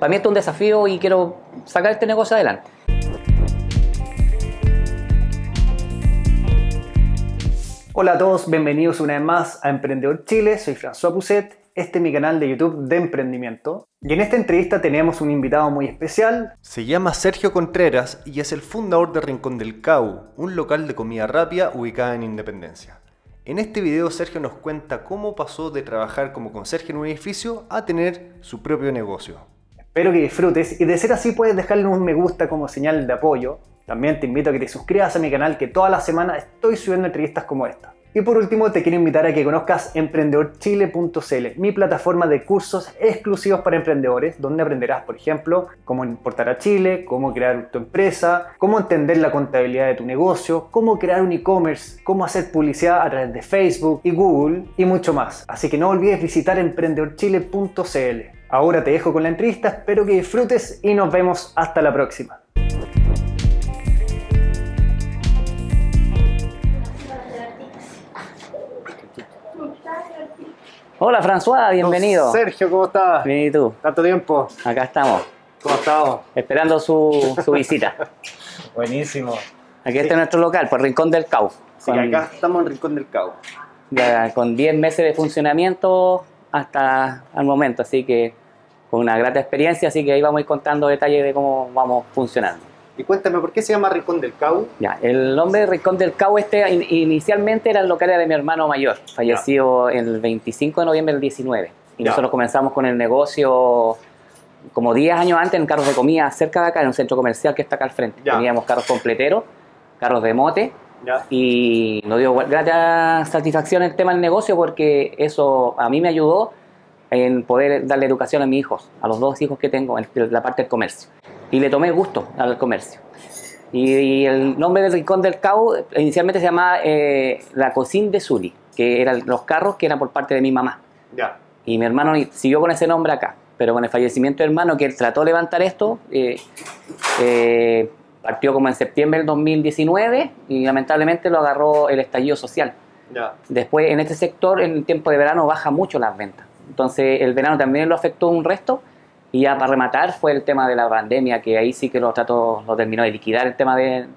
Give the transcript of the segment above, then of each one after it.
Para mí esto es un desafío y quiero sacar este negocio adelante. Hola a todos, bienvenidos una vez más a Emprendedor Chile. Soy François Pouzet, este es mi canal de YouTube de emprendimiento. Y en esta entrevista tenemos un invitado muy especial. Se llama Sergio Contreras y es el fundador de Rincón del Cau, un local de comida rápida ubicada en Independencia. En este video Sergio nos cuenta cómo pasó de trabajar como conserje en un edificio a tener su propio negocio. Espero que disfrutes y de ser así puedes dejarle un me gusta como señal de apoyo. También te invito a que te suscribas a mi canal, que toda la semana estoy subiendo entrevistas como esta. Y por último te quiero invitar a que conozcas EmprendedorChile.cl, mi plataforma de cursos exclusivos para emprendedores, donde aprenderás, por ejemplo, cómo importar a Chile, cómo crear tu empresa, cómo entender la contabilidad de tu negocio, cómo crear un e-commerce, cómo hacer publicidad a través de Facebook y Google y mucho más. Así que no olvides visitar EmprendedorChile.cl. Ahora te dejo con la entrevista, espero que disfrutes y nos vemos hasta la próxima. Hola François, bienvenido. Don Sergio, ¿cómo estás? Bien, ¿y tú? ¿Tanto tiempo? Acá estamos. ¿Cómo estamos? Esperando su visita. Buenísimo. Aquí está nuestro local, por Rincón del Cau. Sí, acá estamos en Rincón del Cau. Ya, con 10 meses de funcionamiento hasta el momento, así que con una grata experiencia, así que ahí vamos a ir contando detalles de cómo vamos funcionando. Y cuéntame, ¿por qué se llama Rincón del Cau? Ya, el nombre de Rincón del Cau inicialmente era el local de mi hermano mayor, fallecido el 25 de noviembre del 19. Y nosotros comenzamos con el negocio como 10 años antes en carros de comida cerca de acá, en un centro comercial que está acá al frente. Teníamos carros completeros, carros de mote. Y nos dio gran satisfacción el tema del negocio porque eso a mí me ayudó en poder darle educación a mis hijos, a los dos hijos que tengo, en la parte del comercio. Y le tomé gusto al comercio. Y el nombre del Rincón del Cau inicialmente se llamaba La Cocina de Zuli, que eran los carros que eran por parte de mi mamá. Y mi hermano siguió con ese nombre acá, pero con el fallecimiento del hermano, que él trató de levantar esto, partió como en septiembre del 2019 y lamentablemente lo agarró el estallido social. Después, en este sector, en el tiempo de verano, baja mucho las ventas. Entonces, el verano también lo afectó un resto. Y ya para rematar fue el tema de la pandemia, que ahí sí que lo terminó de liquidar el tema de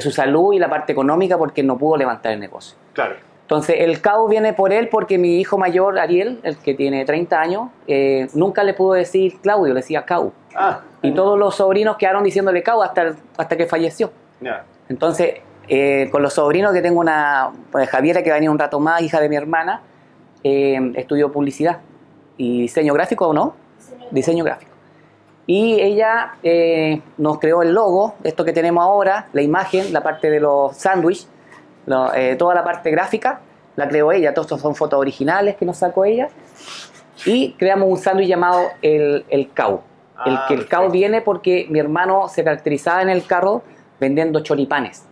su salud y la parte económica, porque no pudo levantar el negocio. Claro. Entonces el caos viene por él porque mi hijo mayor, Ariel, el que tiene 30 años, nunca le pudo decir Claudio, le decía Cau. Y todos los sobrinos quedaron diciéndole Cau hasta que falleció. Entonces con los sobrinos, que tengo una, pues, Javiera, que va a venir un rato más, hija de mi hermana, estudió publicidad y diseño gráfico, ¿o no? Diseño gráfico. Y ella nos creó el logo, esto que tenemos ahora, la imagen, la parte de los sándwiches, toda la parte gráfica, la creó ella. Todos estos son fotos originales que nos sacó ella. Y creamos un sándwich llamado el Cau. El Cau viene porque mi hermano se caracterizaba en el carro vendiendo choripanes.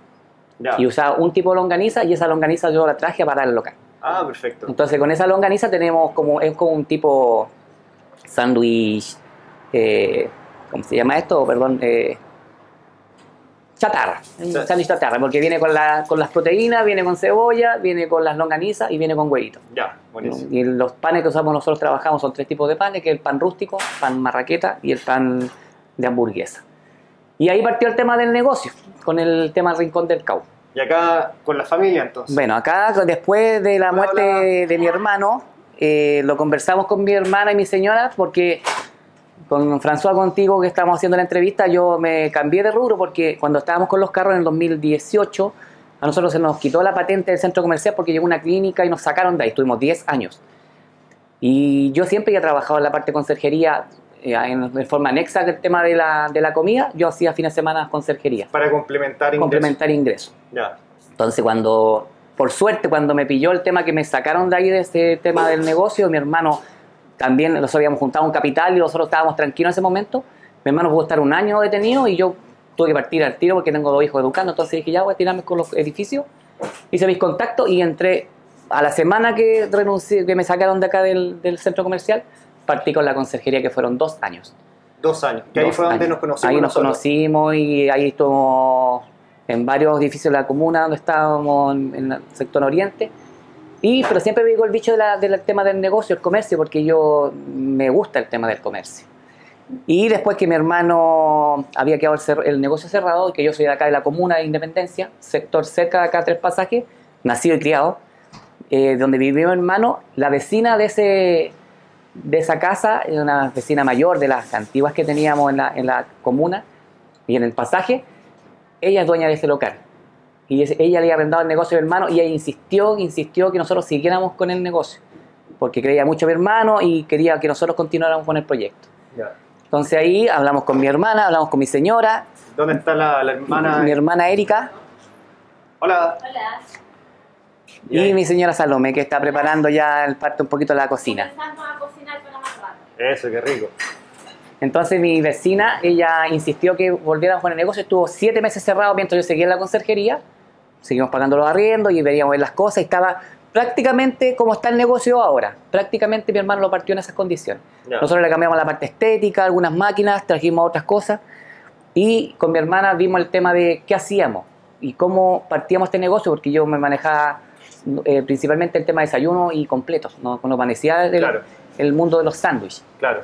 Y usaba un tipo de longaniza y esa longaniza yo la traje para el local. Perfecto. Entonces con esa longaniza tenemos como, es como un tipo sándwich, ¿cómo se llama esto? Perdón, chatarra, sándwich chatarra, porque viene con las proteínas, viene con cebolla, viene con las longanizas y viene con huevitos. Buenísimo. Y los panes que usamos nosotros, trabajamos, son tres tipos de panes, que es el pan rústico, pan marraqueta y el pan de hamburguesa. Y ahí partió el tema del negocio, con el tema Rincón del Cau. ¿Y acá con la familia entonces? Bueno, acá después de la muerte de mi hermano, lo conversamos con mi hermana y mi señora, porque con François, contigo, que estábamos haciendo la entrevista, yo me cambié de rubro porque cuando estábamos con los carros en el 2018 a nosotros se nos quitó la patente del centro comercial porque llegó una clínica y nos sacaron de ahí. Estuvimos 10 años y yo siempre había trabajado en la parte de conserjería en forma anexa del tema de la comida. Yo hacía fines de semana conserjería para complementar ingresos. Entonces por suerte, cuando me pilló el tema que me sacaron de ahí, de este tema del negocio, mi hermano también, nos habíamos juntado un capital y nosotros estábamos tranquilos en ese momento. Mi hermano pudo estar un año detenido y yo tuve que partir al tiro porque tengo dos hijos educando. Entonces dije, ya voy a tirarme con los edificios. Hice mis contactos y entré a la semana que renuncié, que me sacaron de acá del centro comercial, partí con la conserjería, que fueron 2 años. 2 años. Que ahí fue donde nos conocimos. Ahí nos conocimos y ahí estuvimos en varios edificios de la comuna donde estábamos en el sector oriente. Pero siempre me digo el bicho del tema del negocio, el comercio, porque yo me gusta el tema del comercio. Y después que mi hermano había quedado el negocio cerrado, que yo soy de acá de la comuna de Independencia, sector cerca de acá, 3 pasajes, nacido y criado, donde vivía mi hermano, la vecina de esa casa, una vecina mayor de las antiguas que teníamos en la comuna y en el pasaje, ella es dueña de ese local. Y ella le había arrendado el negocio a mi hermano y ella insistió que nosotros siguiéramos con el negocio, porque creía mucho a mi hermano y quería que nosotros continuáramos con el proyecto. Ya. Entonces ahí hablamos con mi hermana, hablamos con mi señora. ¿Dónde está la hermana? Mi hermana Erika. Hola. Hola. Y mi señora Salome, que está preparando ya el parto un poquito de la cocina. Comenzamos a cocinar con la marrana. Eso, qué rico. Entonces mi vecina, ella insistió que volviéramos con el negocio. Estuvo 7 meses cerrado mientras yo seguía en la conserjería. Seguimos pagando los arriendos y veíamos las cosas. Y estaba prácticamente como está el negocio ahora. Prácticamente mi hermano lo partió en esas condiciones. No. Nosotros le cambiamos la parte estética, algunas máquinas, trajimos otras cosas. Y con mi hermana vimos el tema de qué hacíamos y cómo partíamos este negocio, porque yo me manejaba principalmente el tema de desayuno y completos, ¿no? Con lo panecía el mundo de los sándwiches. Claro.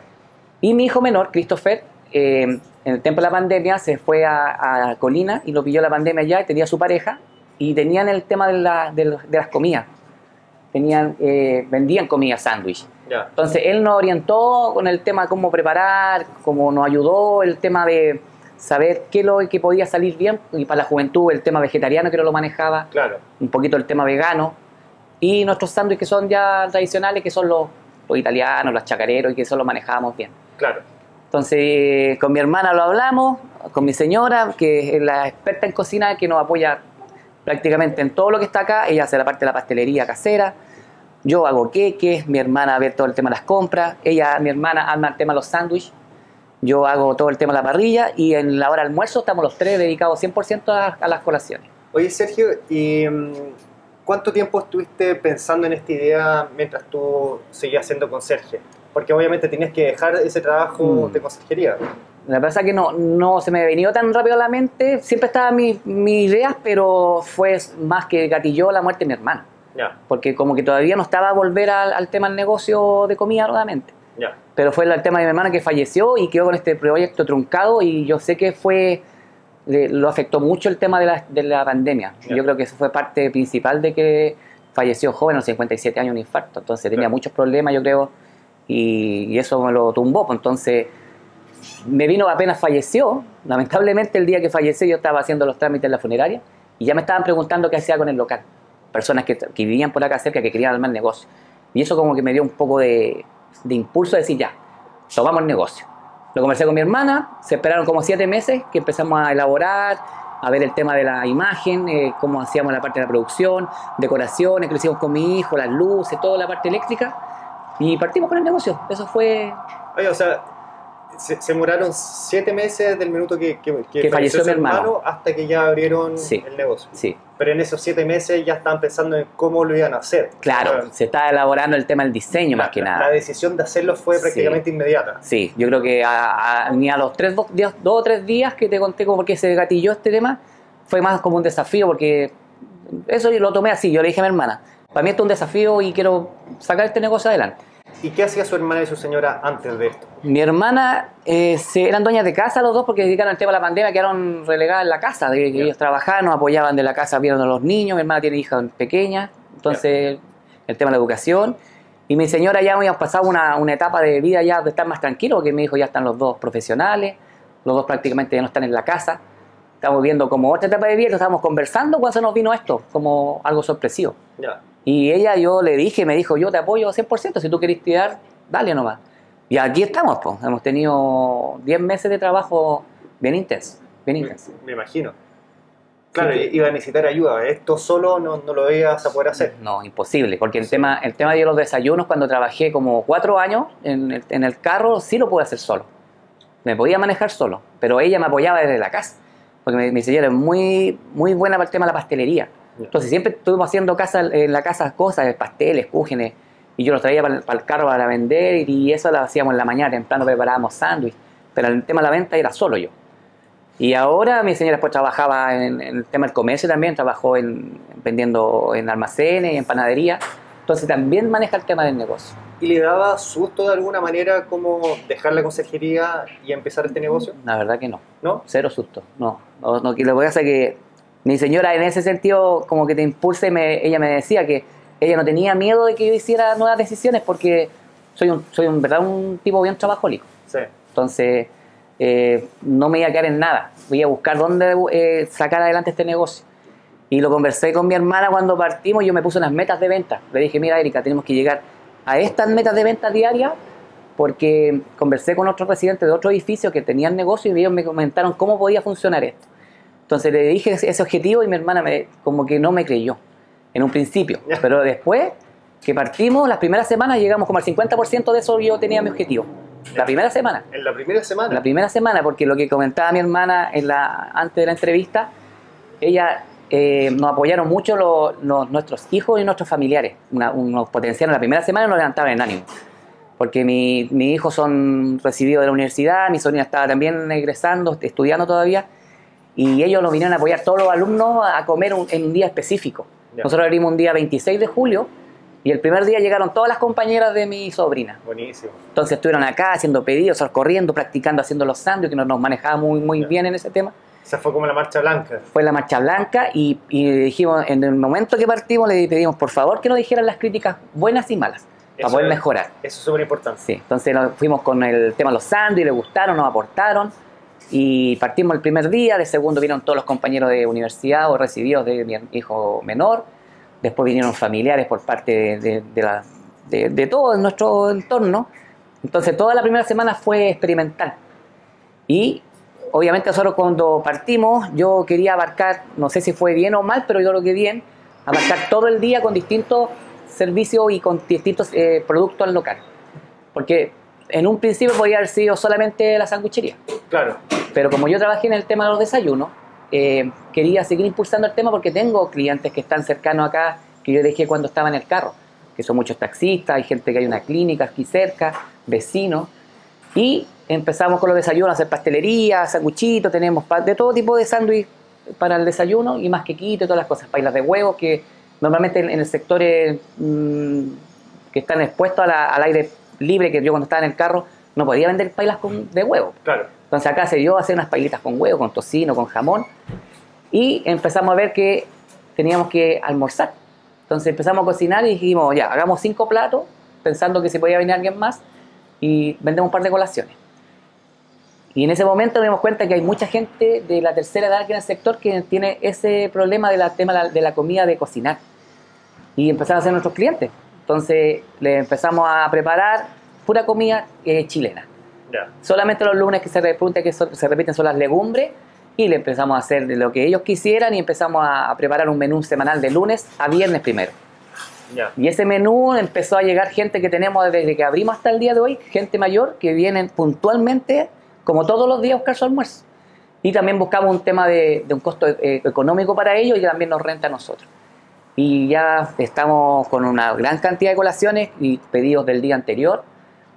Y mi hijo menor, Christopher, en el tiempo de la pandemia se fue a Colina y lo pilló la pandemia allá, y tenía su pareja y tenían el tema de las comidas. Vendían comida sándwich. Yeah. Entonces él nos orientó con el tema de cómo preparar, cómo nos ayudó el tema de saber qué es lo que podía salir bien, y para la juventud el tema vegetariano que no lo manejaba, claro, un poquito el tema vegano, y nuestros sándwiches que son ya tradicionales, que son los italianos, los chacareros, y que eso lo manejábamos bien. Claro. Entonces con mi hermana lo hablamos, con mi señora, que es la experta en cocina, que nos apoya prácticamente en todo lo que está acá. Ella hace la parte de la pastelería casera, yo hago queques, mi hermana ve todo el tema de las compras, mi hermana arma el tema de los sándwiches, yo hago todo el tema de la parrilla, y en la hora de almuerzo estamos los 3 dedicados 100% a las colaciones. Oye Sergio, ¿y cuánto tiempo estuviste pensando en esta idea mientras tú seguías siendo conserje? Porque obviamente tenías que dejar ese trabajo de conserjería. La verdad es que no se me venía tan rápido a la mente. Siempre estaban mis ideas, pero fue más que gatilló la muerte de mi hermano. Yeah. Porque como que todavía no estaba a volver al tema del negocio de comida nuevamente. Yeah. Pero fue el tema de mi hermano que falleció y quedó con este proyecto truncado, y yo sé que lo afectó mucho el tema de la pandemia. Yeah. Yo creo que eso fue parte principal de que falleció joven, a los 57 años, un infarto. Entonces tenía muchos problemas, yo creo, y eso me lo tumbó. Entonces me vino apenas falleció. Lamentablemente el día que falleció yo estaba haciendo los trámites en la funeraria y ya me estaban preguntando qué hacía con el local. Personas que vivían por acá cerca, que querían armar negocio. Y eso como que me dio un poco de impulso a decir ya, tomamos el negocio. Lo conversé con mi hermana, se esperaron como 7 meses que empezamos a elaborar, a ver el tema de la imagen, cómo hacíamos la parte de la producción, decoraciones, que lo hicimos con mi hijo, las luces, toda la parte eléctrica, y partimos con el negocio. Eso fue... Oye, o sea, se demoraron 7 meses desde el minuto que falleció mi hermano hasta que ya abrieron el negocio. Sí. Pero en esos 7 meses ya estaban pensando en cómo lo iban a hacer. Claro, claro. Se estaba elaborando el tema del diseño más que nada. La decisión de hacerlo fue prácticamente inmediata. Sí, yo creo que ni a los 2 o 3 días que te conté como porque se gatilló este tema, fue más como un desafío, porque eso yo lo tomé así. Yo le dije a mi hermana, para mí esto es un desafío y quiero sacar este negocio adelante. ¿Y qué hacía su hermana y su señora antes de esto? Mi hermana, eran dueñas de casa los dos, porque dedicaron al tema de la pandemia, quedaron relegadas en la casa. Ellos trabajaban, nos apoyaban de la casa, vieron a los niños. Mi hermana tiene hijas pequeñas, entonces el tema de la educación. Y mi señora ya había pasado una etapa de vida ya de estar más tranquilo, porque mi hijo ya están los dos profesionales, los dos prácticamente ya no están en la casa. Estamos viendo como otra etapa de vida, estábamos conversando cuando se nos vino esto, como algo sorpresivo. Ya. Y ella, yo le dije, me dijo, yo te apoyo 100%, si tú querés tirar, dale nomás. Y aquí estamos, pues. Hemos tenido 10 meses de trabajo bien intenso, bien intenso. Me imagino. Claro, sí, iba a necesitar ayuda. Esto solo no lo ibas a poder hacer. No, imposible, porque el tema de los desayunos, cuando trabajé como 4 años en el carro, sí lo pude hacer solo. Me podía manejar solo, pero ella me apoyaba desde la casa, porque mi señora es muy, muy buena para el tema de la pastelería. Entonces siempre estuvimos haciendo en la casa cosas, pasteles, cúgenes, y yo los traía para el carro para vender, y eso lo hacíamos en la mañana, temprano preparábamos sándwich, pero el tema de la venta era solo yo. Y ahora mi señora después trabajaba en el tema del comercio también, trabajó vendiendo en almacenes, en panadería, entonces también maneja el tema del negocio. ¿Y le daba susto de alguna manera como dejar la consejería y empezar este negocio? La verdad que no. ¿No? Cero susto, no. No, lo que pasa es que mi señora en ese sentido como que te impulsa y ella me decía que ella no tenía miedo de que yo hiciera nuevas decisiones porque soy un tipo bien trabajólico. Sí. Entonces no me iba a quedar en nada. Voy a buscar dónde sacar adelante este negocio. Y lo conversé con mi hermana cuando partimos. Yo me puse unas metas de venta. Le dije, mira, Erika, tenemos que llegar a estas metas de venta diarias, porque conversé con otros residentes de otro edificio que tenían negocio y ellos me comentaron cómo podía funcionar esto. Entonces le dije ese objetivo y mi hermana como que no me creyó en un principio. Pero después que partimos, las primeras semanas llegamos como al 50% de eso. Yo tenía mi objetivo. La primera semana. ¿En la primera semana? La primera semana, porque lo que comentaba mi hermana antes de la entrevista, ella... nos apoyaron mucho nuestros hijos y nuestros familiares. Nos potenciaron la primera semana y nos levantaban en ánimo. Porque mis hijos son recibidos de la universidad, mi sobrina estaba también egresando, estudiando todavía, y ellos nos vinieron a apoyar, todos los alumnos, a comer en un día específico. Yeah. Nosotros abrimos un día 26 de julio y el primer día llegaron todas las compañeras de mi sobrina. Buenísimo. Entonces estuvieron acá haciendo pedidos, corriendo, practicando, haciendo los sándwiches, que nos manejaba muy yeah. bien en ese tema. O sea, fue como la marcha blanca. Fue la marcha blanca y dijimos, en el momento que partimos le pedimos por favor que nos dijeran las críticas buenas y malas para poder mejorar. Eso es súper importante. Sí, entonces nos fuimos con el tema de los sándwiches, le gustaron, nos aportaron y partimos el primer día. De segundo vinieron todos los compañeros de universidad o recibidos de mi hijo menor. Después vinieron familiares por parte de todo nuestro entorno. Entonces toda la primera semana fue experimental y... Obviamente nosotros cuando partimos, yo quería abarcar, no sé si fue bien o mal, pero yo creo que bien, abarcar todo el día con distintos servicios y con distintos productos al local. Porque en un principio podía haber sido solamente la sanguchería. Claro. Pero como yo trabajé en el tema de los desayunos, quería seguir impulsando el tema porque tengo clientes que están cercanos acá, que yo dejé cuando estaba en el carro, que son muchos taxistas, hay gente que hay una clínica aquí cerca, vecinos, y... Empezamos con los desayunos, hacer pastelería, sanguchitos, tenemos de todo tipo de sándwich para el desayuno y más quequito y todas las cosas, pailas de huevos que normalmente en el sector que están expuestos al aire libre, que yo cuando estaba en el carro no podía vender pailas de huevo. Claro. Entonces acá se dio a hacer unas pailitas con huevo, con tocino, con jamón y empezamos a ver que teníamos que almorzar. Entonces empezamos a cocinar y dijimos ya, hagamos 5 platos pensando que se podía venir alguien más y vendemos un par de colaciones. Y en ese momento nos dimos cuenta que hay mucha gente de la tercera edad que en el sector que tiene ese problema de la comida, de cocinar. Y empezaron a ser nuestros clientes. Entonces le empezamos a preparar pura comida chilena. Yeah. Solamente los lunes que se repiten son las legumbres y le empezamos a hacer de lo que ellos quisieran y empezamos a preparar un menú semanal de lunes a viernes primero. Yeah. Y ese menú empezó a llegar gente que tenemos desde que abrimos hasta el día de hoy, gente mayor que vienen puntualmente... como todos los días a buscar su almuerzo. Y también buscamos un tema de un costo económico para ellos y que también nos renta a nosotros. Y ya estamos con una gran cantidad de colaciones y pedidos del día anterior.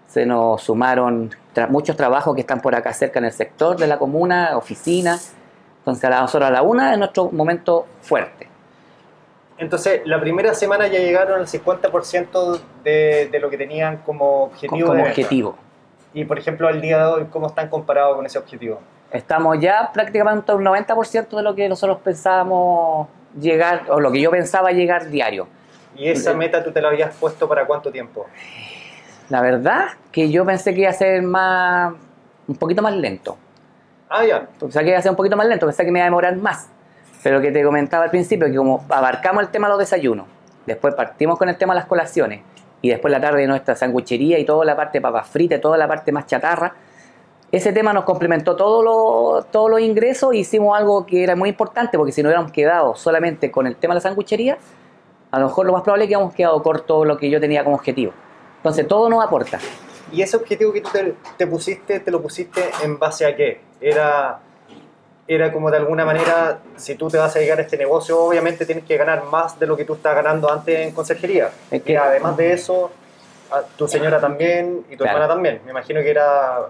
Se nos sumaron muchos trabajos que están por acá cerca en el sector de la comuna, oficinas. Entonces a la una es nuestro momento fuerte. Entonces, la primera semana ya llegaron al 50% de lo que tenían como objetivo. Y, por ejemplo, al día de hoy, ¿cómo están comparados con ese objetivo? Estamos ya prácticamente a un 90% de lo que nosotros pensábamos llegar, o lo que yo pensaba llegar diario. ¿Y esa meta tú te la habías puesto para cuánto tiempo? La verdad que yo pensé que iba a ser un poquito más lento. Ah, ya. Pensé que iba a ser un poquito más lento, pensé que me iba a demorar más. Pero que te comentaba al principio, que como abarcamos el tema de los desayunos, después partimos con el tema de las colaciones, y después la tarde nuestra sanguchería y toda la parte de papas fritas, toda la parte más chatarra. Ese tema nos complementó todos los ingresos e hicimos algo que era muy importante, porque si no hubiéramos quedado solamente con el tema de la sanguchería, a lo mejor lo más probable es que hubiéramos quedado corto lo que yo tenía como objetivo. Entonces todo nos aporta. ¿Y ese objetivo que tú te pusiste, te lo pusiste en base a qué? Era como de alguna manera, si tú te vas a llegar a este negocio, obviamente tienes que ganar más de lo que tú estás ganando antes en consejería. Es que, y además de eso, tu señora también y tu hermana también. Me imagino que era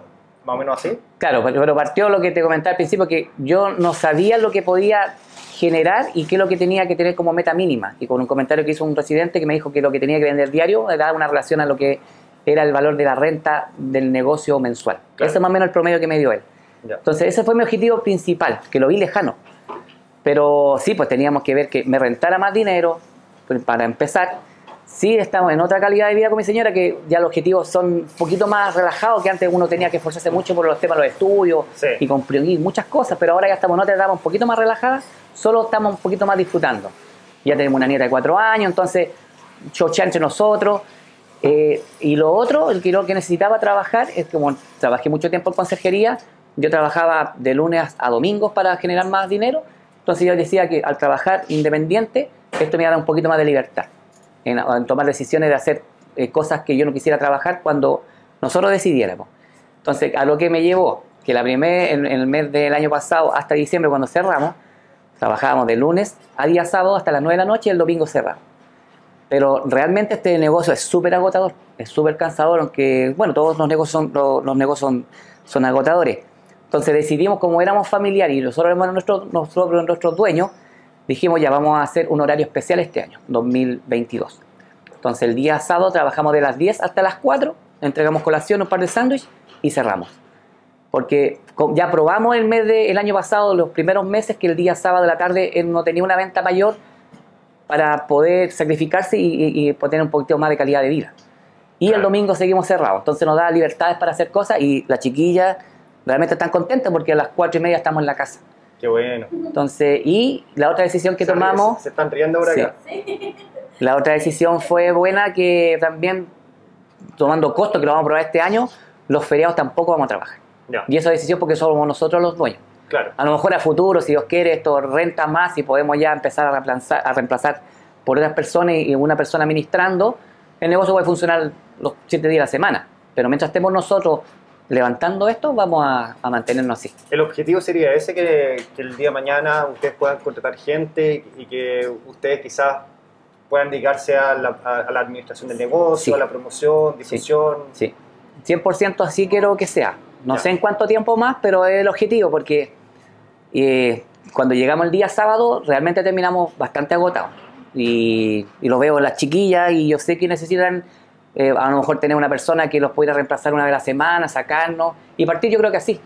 más o menos así. Claro, pero partió lo que te comentaba al principio, que yo no sabía lo que podía generar y qué es lo que tenía que tener como meta mínima. Y con un comentario que hizo un residente que me dijo que lo que tenía que vender diario era una relación a lo que era el valor de la renta del negocio mensual. Claro. Ese es más o menos el promedio que me dio él. Ya. Entonces ese fue mi objetivo principal, que lo vi lejano. Pero sí, pues teníamos que ver que me rentara más dinero, pues, para empezar. Sí, estamos en otra calidad de vida con mi señora, que ya los objetivos son un poquito más relajados, que antes uno tenía que esforzarse mucho por los temas de los estudios, sí, y cumplir muchas cosas, pero ahora ya estamos en otra etapa un poquito más relajada, solo estamos un poquito más disfrutando. Ya tenemos una nieta de 4 años, entonces chochea entre nosotros. Y lo otro, el que necesitaba trabajar, es que como trabajé mucho tiempo en conserjería, yo trabajaba de lunes a domingos para generar más dinero, entonces yo decía que al trabajar independiente, esto me iba a dar un poquito más de libertad en tomar decisiones de hacer cosas que yo no quisiera trabajar cuando nosotros decidiéramos. Entonces, a lo que me llevó, que la primera, en el mes del año pasado hasta diciembre, cuando cerramos, trabajábamos de lunes a día sábado hasta las 9 de la noche y el domingo cerramos. Pero realmente este negocio es súper agotador, es súper cansador, aunque, bueno, todos los negocios son agotadores. Entonces decidimos, como éramos familiares y nosotros éramos nuestros dueños, dijimos ya vamos a hacer un horario especial este año, 2022. Entonces el día sábado trabajamos de las 10 hasta las 4, entregamos colación, un par de sándwiches y cerramos. Porque ya probamos el año pasado, los primeros meses, que el día sábado de la tarde no tenía una venta mayor para poder sacrificarse y tener un poquito más de calidad de vida. Y claro, el domingo seguimos cerrados, entonces nos da libertades para hacer cosas y las chiquillas realmente están contentas porque a las 4:30 estamos en la casa. Qué bueno. Entonces, y la otra decisión que tomamos... Se están riendo ahora, sí, acá. La otra decisión fue buena, que también, tomando costos, que lo vamos a probar este año, los feriados tampoco vamos a trabajar. No. Y esa decisión porque somos nosotros los dueños. Claro. A lo mejor a futuro, si Dios quiere, esto renta más y podemos ya empezar a reemplazar por otras personas y una persona administrando, el negocio puede funcionar los 7 días de la semana. Pero mientras estemos nosotros levantando esto, vamos a mantenernos así. El objetivo sería ese, que el día de mañana ustedes puedan contratar gente y que ustedes quizás puedan dedicarse a la administración del negocio, sí, a la promoción, difusión. Sí, sí. 100% así quiero que sea. No, ya, sé en cuánto tiempo más, pero es el objetivo, porque cuando llegamos el día sábado realmente terminamos bastante agotados. Y lo veo en las chiquillas y yo sé que necesitan... a lo mejor tener una persona que los pudiera reemplazar una vez a la semana, sacarnos y partir. Yo creo que así,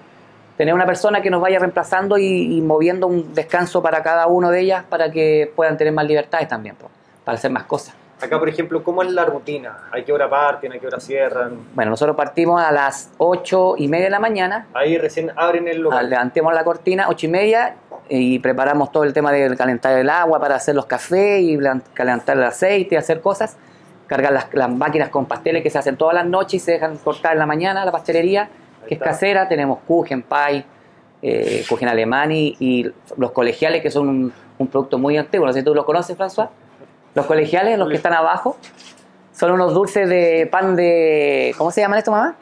tener una persona que nos vaya reemplazando y moviendo un descanso para cada uno de ellas, para que puedan tener más libertades también, pues, para hacer más cosas. Acá, por ejemplo, ¿cómo es la rutina? ¿A qué hora parten? ¿A qué hora cierran? Bueno, nosotros partimos a las 8:30 de la mañana. Ahí recién abren el local. Levantemos la cortina, 8:30, y preparamos todo el tema del calentar el agua para hacer los cafés y calentar el aceite, hacer cosas. Cargar las máquinas con pasteles que se hacen todas las noches y se dejan cortar en la mañana. La pastelería, que es casera, tenemos kuchen, pie, kuchen alemán y los colegiales, que son un producto muy antiguo. No sé si tú lo conoces, François. Los colegiales, los que están abajo, son unos dulces de pan de... ¿Cómo se llaman esto, mamá?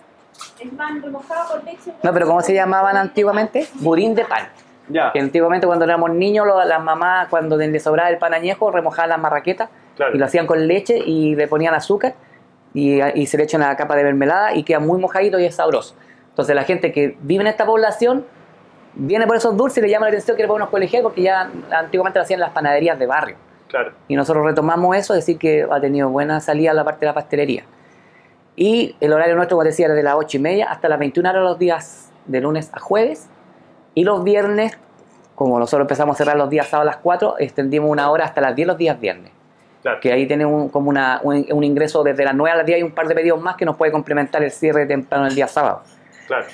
El pan remojado por leche. No, pero ¿cómo se llamaban antiguamente? Budín de pan. Ya. Que antiguamente, cuando éramos niños, las mamás, cuando les sobraba el pan añejo, remojaban las marraquetas. Claro. Y lo hacían con leche y le ponían azúcar y se le echan una capa de mermelada y queda muy mojadito y es sabroso. Entonces la gente que vive en esta población viene por esos dulces y le llama la atención que le ponen unos colegiales, porque ya antiguamente lo hacían en las panaderías de barrio. Claro. Y nosotros retomamos eso, es decir que ha tenido buena salida la parte de la pastelería. Y el horario nuestro, como decía, era de las 8:30 hasta las 21:00 los días de lunes a jueves, y los viernes, como nosotros empezamos a cerrar los días sábado a las 4, extendimos una hora hasta las 10 los días viernes. Claro. Que ahí tiene un ingreso desde las 9 a las 10 y un par de pedidos más que nos puede complementar el cierre temprano el día sábado. Claro.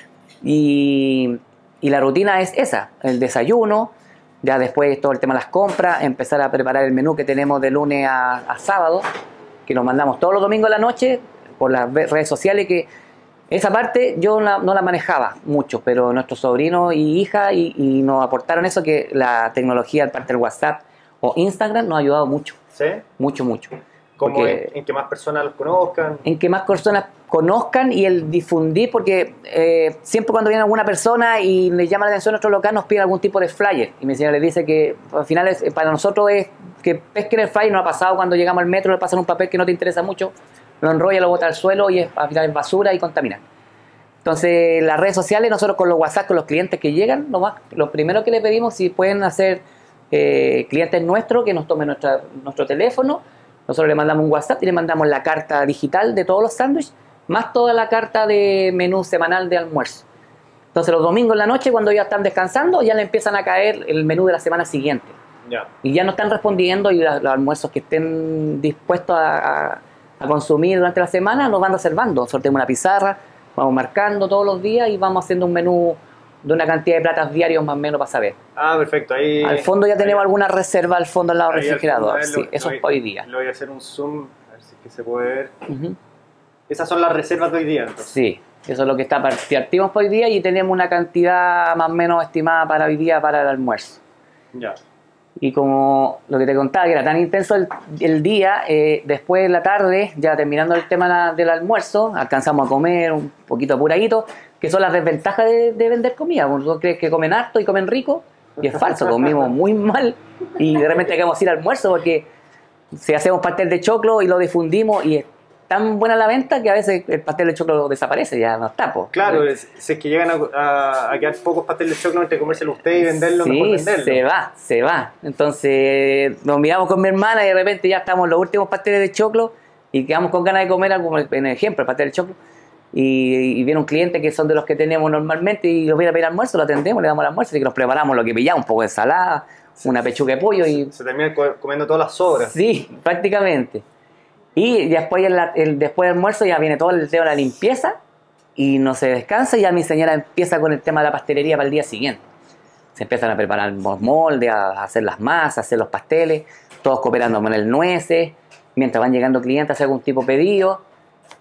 Y la rutina es esa, el desayuno, ya después todo el tema de las compras, empezar a preparar el menú que tenemos de lunes a sábado, que nos mandamos todos los domingos a la noche por las redes sociales, que esa parte yo no la manejaba mucho, pero nuestros sobrinos y hija y nos aportaron eso, que la tecnología, parte del WhatsApp o Instagram, nos ha ayudado mucho. ¿Sí? Mucho, mucho. Como en que más personas los conozcan. En que más personas conozcan y el difundir, porque siempre cuando viene alguna persona y le llama la atención a nuestro local, nos piden algún tipo de flyer. Y mi señora les dice que al final para nosotros es que pesquen el flyer. No ha pasado cuando llegamos al metro, le pasan un papel que no te interesa mucho, lo enrolla, lo bota al suelo y al final es basura y contamina. Entonces las redes sociales, nosotros con los WhatsApp, con los clientes que llegan, lo primero que le pedimos, si pueden hacer... clientes nuestros que nos tomen nuestro teléfono, nosotros le mandamos un WhatsApp y le mandamos la carta digital de todos los sándwiches más toda la carta de menú semanal de almuerzo. Entonces los domingos en la noche, cuando ya están descansando, ya le empiezan a caer el menú de la semana siguiente. Yeah. Y ya no están respondiendo, y los almuerzos que estén dispuestos a consumir durante la semana los van reservando. Sorteamos una pizarra, vamos marcando todos los días y vamos haciendo un menú de una cantidad de platas diarios más o menos para saber. Ah, perfecto. Ahí, al fondo ya tenemos alguna reserva al fondo del lado refrigerador. Sí, eso es hoy día. Lo voy a hacer un zoom, a ver si es que se puede ver. Esas son las reservas de hoy día, entonces. Sí, eso es lo que está activos para hoy día, y tenemos una cantidad más o menos estimada para hoy día para el almuerzo. Ya. Y como lo que te contaba, que era tan intenso el día, después de la tarde, ya terminando el tema del almuerzo, alcanzamos a comer un poquito apuradito, que son las desventajas de vender comida. Uno cree que comen harto y comen rico, y es falso, comimos muy mal, y de repente queremos ir al almuerzo, porque si hacemos pastel de choclo y lo difundimos, y es tan buena la venta que a veces el pastel de choclo desaparece, ya no está, po. Claro, si es que llegan a quedar pocos pasteles de choclo entre comérselo usted y venderlo, sí, mejor venderlo. Se va, se va. Entonces nos miramos con mi hermana y de repente ya estamos los últimos pasteles de choclo y quedamos con ganas de comer, como en el ejemplo, el pastel de choclo. Y viene un cliente que son de los que tenemos normalmente y los viene a pedir almuerzo, lo atendemos, le damos el almuerzo y que nos preparamos lo que pillamos, un poco de ensalada, una pechuga de pollo. Y se termina comiendo todas las sobras. Sí, prácticamente. Y después, después del almuerzo ya viene todo el tema de la limpieza y no se descansa, y ya mi señora empieza con el tema de la pastelería para el día siguiente. Se empiezan a preparar los moldes, a hacer las masas, a hacer los pasteles, todos cooperando con el nueces, mientras van llegando clientes a hacer algún tipo de pedido.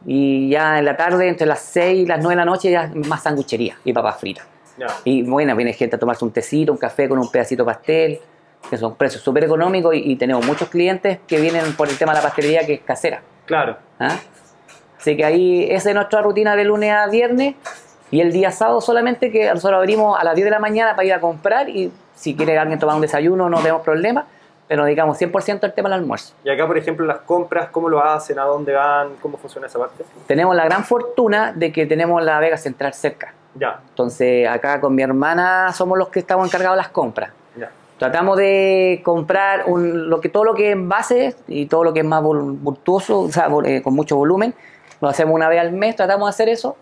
Y ya en la tarde, entre las 6 y las 9 de la noche, ya más sanguchería y papas fritas. Yeah. Y bueno, viene gente a tomarse un tecito, un café con un pedacito de pastel, que son precios súper económicos, y tenemos muchos clientes que vienen por el tema de la pastelería, que es casera. Claro. ¿Ah? Así que ahí esa es nuestra rutina de lunes a viernes, y el día sábado solamente que nosotros abrimos a las 10 de la mañana para ir a comprar, y si quiere alguien tomar un desayuno no tenemos problema, pero digamos 100% el tema del almuerzo. Y acá, por ejemplo, las compras, ¿cómo lo hacen? ¿A dónde van? ¿Cómo funciona esa parte? Tenemos la gran fortuna de que tenemos la Vega Central cerca. Ya. Entonces acá con mi hermana somos los que estamos encargados de las compras. Ya. Tratamos de comprar todo lo que es envase y todo lo que es más voluptuoso, o sea, con mucho volumen. Lo hacemos una vez al mes, tratamos de hacer eso,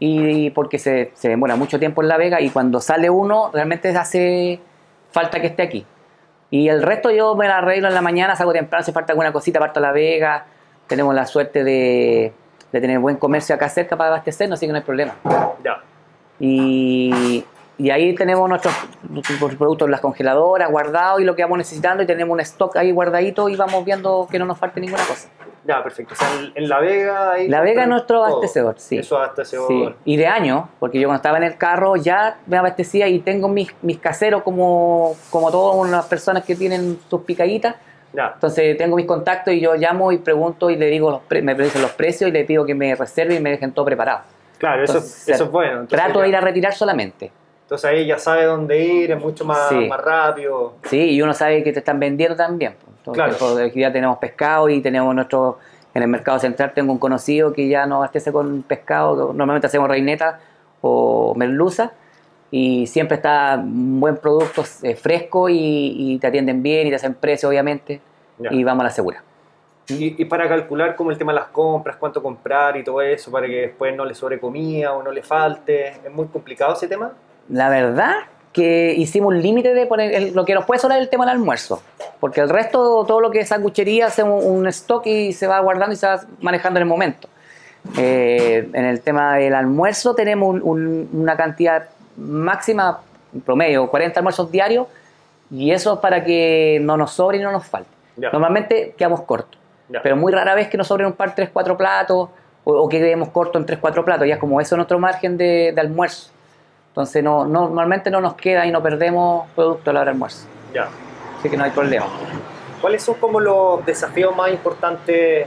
y porque se demora mucho tiempo en La Vega, y cuando sale uno realmente hace falta que esté aquí. Y el resto yo me la arreglo en la mañana, salgo temprano, si falta alguna cosita, parto a La Vega. Tenemos la suerte de tener buen comercio acá cerca para abastecernos, así que no hay problema. Ya. Y ahí tenemos nuestros productos en las congeladoras, guardados, y lo que vamos necesitando, y tenemos un stock ahí guardadito y vamos viendo que no nos falte ninguna cosa. Ya, perfecto. O sea, en La Vega... Ahí La Vega es nuestro abastecedor, sí. Eso abastecedor. Sí. Y de año, porque yo cuando estaba en el carro ya me abastecía, y tengo mis caseros como todas las personas que tienen sus picaditas. Ya. Entonces tengo mis contactos y yo llamo y pregunto y le digo me dicen los precios y le pido que me reserve y me dejen todo preparado. Claro, entonces, eso es bueno. Entonces, trato de ir a retirar solamente. Entonces ahí ya sabe dónde ir, es mucho más, sí, más rápido. Sí, y uno sabe que te están vendiendo también. Entonces, claro. Ya tenemos pescado y tenemos en el mercado central tengo un conocido que ya nos abastece con pescado. Normalmente hacemos reineta o merluza, y siempre está un buen producto fresco, y te atienden bien y te hacen precio, obviamente, ya. Y vamos a la segura. Y para calcular como el tema de las compras, cuánto comprar y todo eso, para que después no le sobrecomía o no le falte, ¿es muy complicado ese tema? La verdad que hicimos un límite de poner lo que nos puede sobrar el tema del almuerzo, porque el resto, todo lo que es sanguchería, hacemos un stock y se va guardando y se va manejando en el momento. En el tema del almuerzo tenemos una cantidad máxima, promedio, 40 almuerzos diarios, y eso es para que no nos sobre y no nos falte. Ya. Normalmente quedamos cortos, ya. Pero muy rara vez que nos sobren un par, 3-4 platos, o que quedemos cortos en 3-4 platos, ya es como eso nuestro margen de almuerzo. Entonces normalmente no nos queda y no perdemos producto a la hora del almuerzo. Ya. Así que no hay problema. ¿Cuáles son como los desafíos más importantes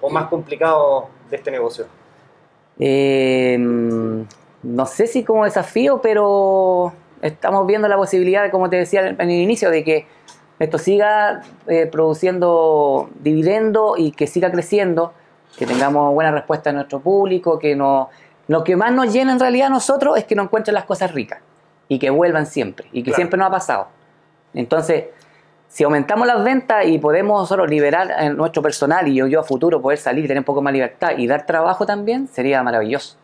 o más complicados de este negocio? No sé si como desafío, pero estamos viendo la posibilidad, como te decía en el inicio, de que esto siga produciendo dividendo y que siga creciendo, que tengamos buena respuesta de nuestro público, que no... Lo que más nos llena en realidad a nosotros es que nos encuentren las cosas ricas y que vuelvan siempre, y que claro, siempre nos ha pasado. Entonces, Si aumentamos las ventas y podemos nosotros liberar a nuestro personal y yo a futuro poder salir y tener un poco más libertad y dar trabajo también, sería maravilloso.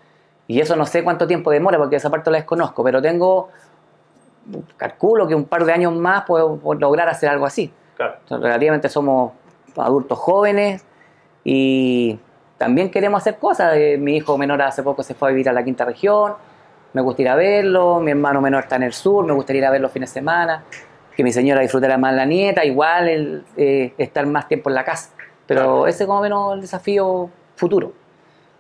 Y eso no sé cuánto tiempo demora porque esa parte la desconozco, pero tengo, calculo que un par de años más puedo lograr hacer algo así. Claro. Entonces, relativamente somos adultos jóvenes y también queremos hacer cosas. Mi hijo menor hace poco se fue a vivir a la quinta región, me gusta ir a verlo, mi hermano menor está en el sur, me gustaría ir a verlo los fines de semana. Que mi señora disfrutara más la nieta, igual el, estar más tiempo en la casa. Pero claro, ese es como menos el desafío futuro.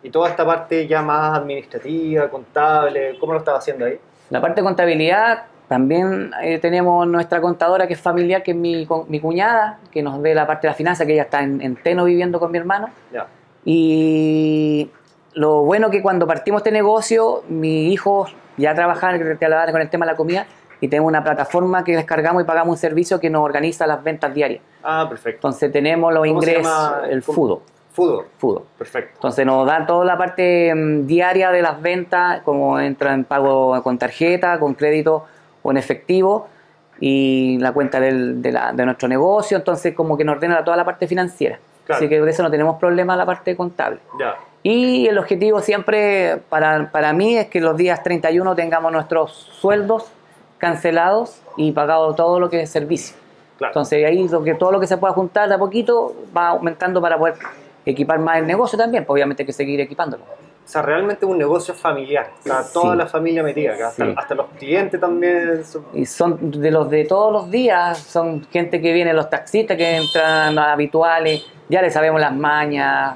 ¿Y toda esta parte ya más administrativa, contable, cómo lo estás haciendo ahí? La parte de contabilidad, también tenemos nuestra contadora que es familiar, que es mi cuñada, que nos ve la parte de la finanza, que ella está en Teno viviendo con mi hermano. Ya. Y lo bueno que cuando partimos este negocio, mi hijo ya trabajaba con el tema de la comida, y tenemos una plataforma que descargamos y pagamos un servicio que nos organiza las ventas diarias. Ah, perfecto. Entonces tenemos los ingresos, el Fudo. Fudo. Fudo. Perfecto. Entonces nos dan toda la parte diaria de las ventas, como entra en pago con tarjeta, con crédito o en efectivo, y la cuenta de nuestro negocio, entonces como que nos ordena toda la parte financiera. Claro. Así que por eso no tenemos problema la parte contable. Ya. Y el objetivo siempre para mí es que los días 31 tengamos nuestros sueldos cancelados y pagado todo lo que es servicio. Claro. Entonces ahí todo lo que se pueda juntar de a poquito va aumentando para poder equipar más el negocio también, pues obviamente hay que seguir equipándolo. O sea, realmente un negocio familiar, o sea, toda la familia metida, hasta los clientes también. Y son de los de todos los días, son gente que viene, los taxistas que entran, los habituales, ya les sabemos las mañas,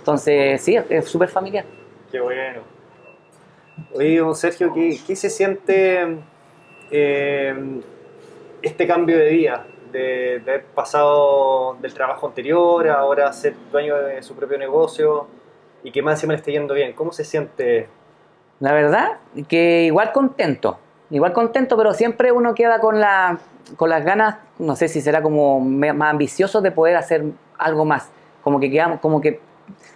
entonces sí, es súper familiar. Qué bueno. Oye, don Sergio, ¿qué se siente este cambio de vida, de haber pasado del trabajo anterior a ahora ser dueño de su propio negocio y que más encima le esté yendo bien? ¿Cómo se siente? La verdad que igual contento, pero siempre uno queda con las ganas, no sé si será como más ambicioso de poder hacer algo más, como que quedamos, como que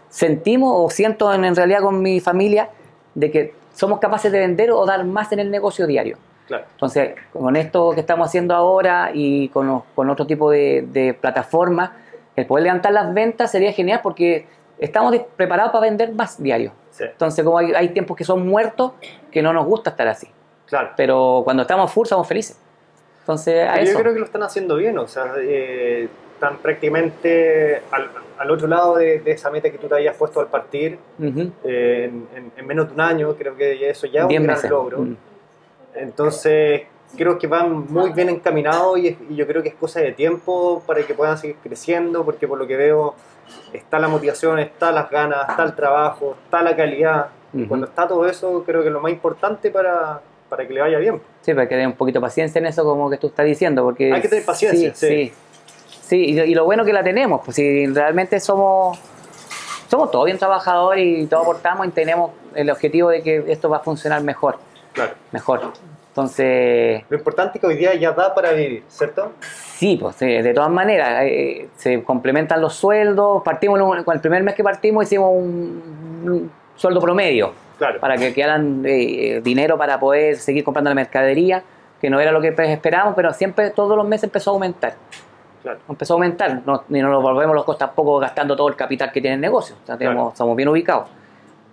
sentimos o siento en realidad con mi familia de que somos capaces de vender o dar más en el negocio diario. Claro. Entonces, con esto que estamos haciendo ahora y con otro tipo de plataformas, el poder levantar las ventas sería genial porque estamos preparados para vender más diario. Sí. Entonces, como hay tiempos que son muertos, que no nos gusta estar así. Claro. Pero cuando estamos full, somos felices. Entonces, yo creo que lo están haciendo bien, o sea, están prácticamente al otro lado de esa meta que tú te habías puesto al partir, en menos de un año, creo que eso ya es un gran logro. Entonces creo que van muy bien encaminados y yo creo que es cosa de tiempo para que puedan seguir creciendo, porque por lo que veo está la motivación, está las ganas, está el trabajo, está la calidad. Cuando está todo eso, creo que es lo más importante para que le vaya bien. Sí, para que tenga un poquito de paciencia en eso, como que tú estás diciendo, porque hay que tener paciencia. Sí, y lo bueno que la tenemos, pues si realmente somos todos bien trabajadores y todos aportamos y tenemos el objetivo de que esto va a funcionar mejor. Claro. Mejor. Entonces, lo importante es que hoy día ya da para vivir, ¿cierto? Sí, pues de todas maneras. Se complementan los sueldos. Partimos, con el primer mes que partimos hicimos un sueldo promedio. Claro. Para que quedaran dinero para poder seguir comprando la mercadería, que no era lo que esperábamos, pero siempre todos los meses empezó a aumentar. Claro. Empezó a aumentar. Ni nos lo volvemos locos tampoco gastando todo el capital que tiene el negocio. O sea, somos bien ubicados.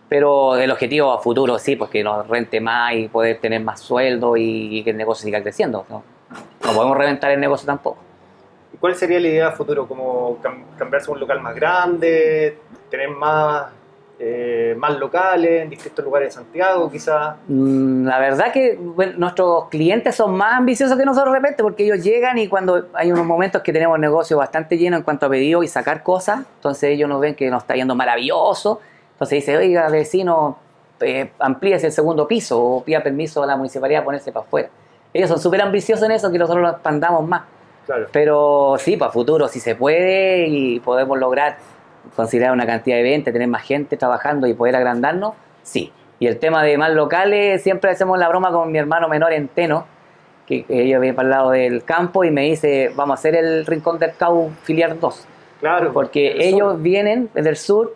Pero el objetivo a futuro sí, pues que nos rente más y poder tener más sueldo y que el negocio siga creciendo. No podemos reventar el negocio tampoco. ¿Y cuál sería la idea a futuro? ¿Como cambiarse a un local más grande? ¿Tener más locales en distintos lugares de Santiago quizás? La verdad que nuestros clientes son más ambiciosos que nosotros de repente, porque ellos llegan y cuando hay unos momentos que tenemos negocio bastante lleno en cuanto a pedidos y sacar cosas, entonces ellos nos ven que nos está yendo maravilloso. Entonces dice, oiga, vecino, amplíese el segundo piso o pida permiso a la municipalidad a ponerse para afuera. Ellos son súper ambiciosos en eso, que nosotros lo expandamos más. Claro. Pero sí, para futuro, si se puede y podemos lograr considerar una cantidad de ventas, tener más gente trabajando y poder agrandarnos, sí. Y el tema de más locales, siempre hacemos la broma con mi hermano menor en Teno, que ella viene para el lado del campo y me dice, vamos a hacer el Rincón del Cau filial 2. Claro. Porque ellos vienen del sur.